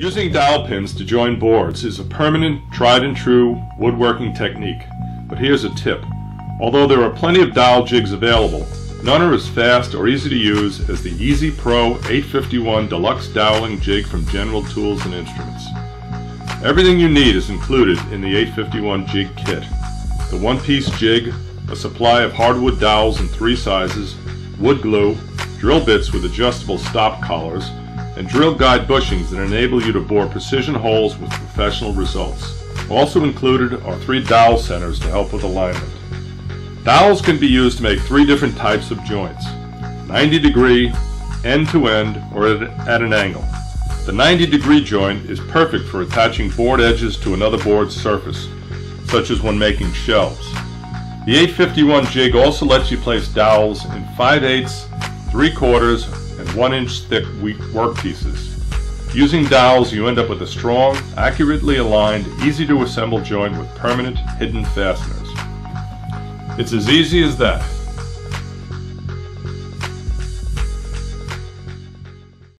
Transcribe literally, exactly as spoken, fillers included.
Using dowel pins to join boards is a permanent, tried and true woodworking technique. But here's a tip. Although there are plenty of dowel jigs available, none are as fast or easy to use as the Easy Pro eight fifty-one Deluxe Doweling Jig from General Tools and Instruments. Everything you need is included in the eight fifty-one jig kit. The one-piece jig, a supply of hardwood dowels in three sizes, wood glue, drill bits with adjustable stop collars, and drill guide bushings that enable you to bore precision holes with professional results. Also included are three dowel centers to help with alignment. Dowels can be used to make three different types of joints: ninety degree, end-to-end, or at an angle. The ninety degree joint is perfect for attaching board edges to another board's surface, such as when making shelves. The eight fifty-one jig also lets you place dowels in five eighths, three quarters, and one inch thick workpieces. Using dowels, you end up with a strong, accurately aligned, easy to assemble joint with permanent hidden fasteners. It's as easy as that.